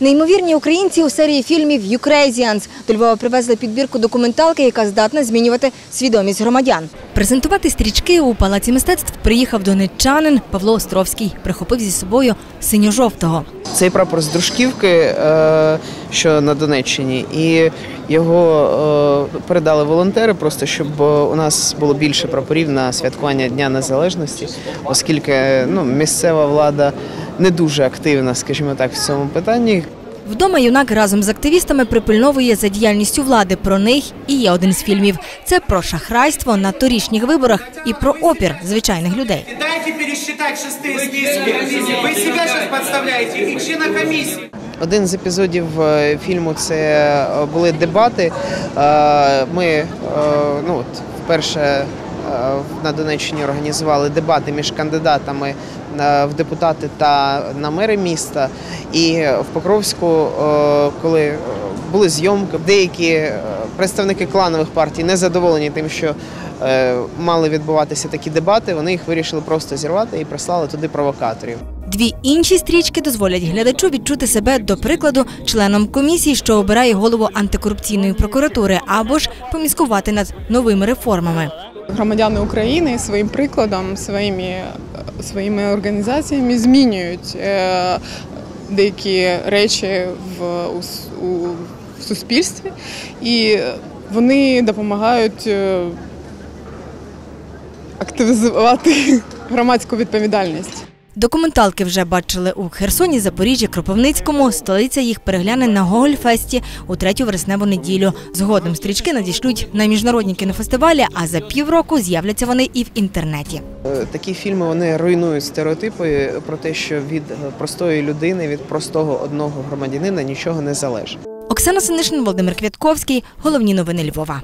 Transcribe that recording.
Неймовірні українці у серії фільмів «Ucrazyans». До Львова привезли підбірку документалки, яка здатна змінювати свідомість громадян. Презентувати стрічки у Палаці мистецтв приїхав донеччанин Павло Островський. Прихопив зі собою синьо-жовтого. Цей прапор з Дружківки, що на Донеччині, і його передали волонтери, просто щоб у нас було більше прапорів на святкування Дня Незалежності, оскільки місцева влада не дуже активна, скажімо так, в цьому питанні. Вдома юнак разом з активістами припильновує за діяльністю влади. Про них і є один з фільмів. Це про шахрайство на торічніх виборах і про опір звичайних людей. Один з епізодів фільму – це були дебати. Ми вперше на Донеччині організували дебати між кандидатами в депутати та на мери міста. І в Покровську, коли були зйомки, деякі представники кланових партій незадоволені тим, що мали відбуватися такі дебати, вони їх вирішили просто зірвати і прислали туди провокаторів. Дві інші стрічки дозволять глядачу відчути себе, до прикладу, членом комісії, що обирає голову антикорупційної прокуратури, або ж поміскувати над новими реформами. Громадяни України своїм прикладом, своїми організаціями змінюють деякі речі в суспільстві, і вони допомагають активізувати громадську відповідальність. Документалки вже бачили у Херсоні, Запоріжжі, Кропивницькому. Столиця їх перегляне на Гогольфесті у 3-ю вересневу неділю. Згодом стрічки надішлють на міжнародні кінофестивалі, а за півроку з'являться вони і в інтернеті. Такі фільми, вони руйнують стереотипи про те, що від простої людини, від простого одного громадянина нічого не залежить. Оксана Синишин, Володимир Квятковський. Головні новини Львова.